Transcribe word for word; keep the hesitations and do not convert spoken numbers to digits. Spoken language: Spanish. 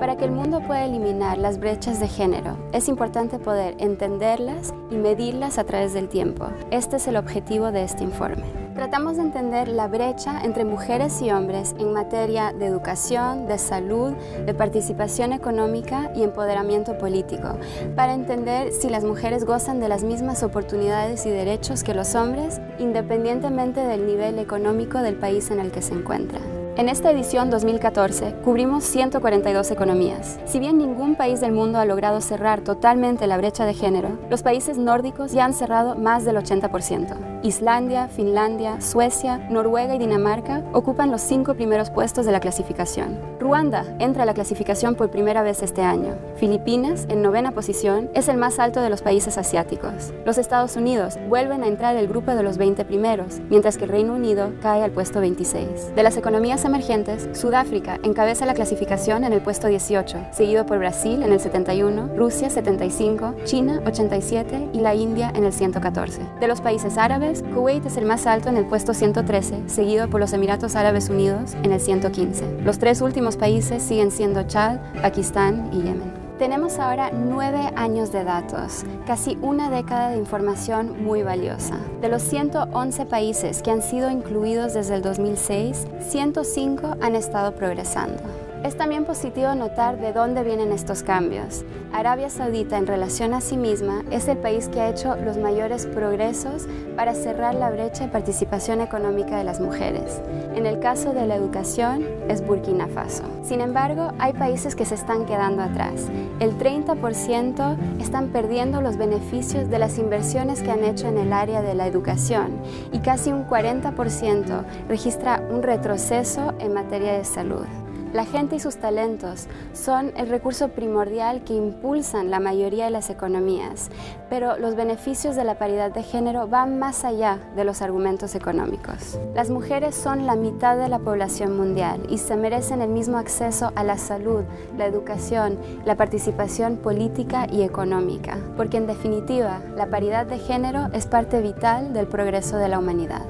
Para que el mundo pueda eliminar las brechas de género, es importante poder entenderlas y medirlas a través del tiempo. Este es el objetivo de este informe. Tratamos de entender la brecha entre mujeres y hombres en materia de educación, de salud, de participación económica y empoderamiento político, para entender si las mujeres gozan de las mismas oportunidades y derechos que los hombres, independientemente del nivel económico del país en el que se encuentran. En esta edición dos mil catorce cubrimos ciento cuarenta y dos economías. Si bien ningún país del mundo ha logrado cerrar totalmente la brecha de género, los países nórdicos ya han cerrado más del ochenta por ciento. Islandia, Finlandia, Suecia, Noruega y Dinamarca ocupan los cinco primeros puestos de la clasificación. Ruanda entra a la clasificación por primera vez este año. Filipinas, en novena posición, es el más alto de los países asiáticos. Los Estados Unidos vuelven a entrar al grupo de los veinte primeros, mientras que el Reino Unido cae al puesto veintiséis. De las economías emergentes, Sudáfrica encabeza la clasificación en el puesto dieciocho, seguido por Brasil en el setenta y uno, Rusia setenta y cinco, China ochenta y siete y la India en el ciento catorce. De los países árabes, Kuwait es el más alto en el puesto ciento trece, seguido por los Emiratos Árabes Unidos en el ciento quince. Los tres últimos países siguen siendo Chad, Pakistán y Yemen. Tenemos ahora nueve años de datos, casi una década de información muy valiosa. De los ciento once países que han sido incluidos desde el dos mil seis, ciento cinco han estado progresando. Es también positivo notar de dónde vienen estos cambios. Arabia Saudita, en relación a sí misma, es el país que ha hecho los mayores progresos para cerrar la brecha de participación económica de las mujeres. En el caso de la educación, es Burkina Faso. Sin embargo, hay países que se están quedando atrás. El treinta por ciento están perdiendo los beneficios de las inversiones que han hecho en el área de la educación y casi un cuarenta por ciento registra un retroceso en materia de salud. La gente y sus talentos son el recurso primordial que impulsan la mayoría de las economías, pero los beneficios de la paridad de género van más allá de los argumentos económicos. Las mujeres son la mitad de la población mundial y se merecen el mismo acceso a la salud, la educación, la participación política y económica, porque en definitiva, la paridad de género es parte vital del progreso de la humanidad.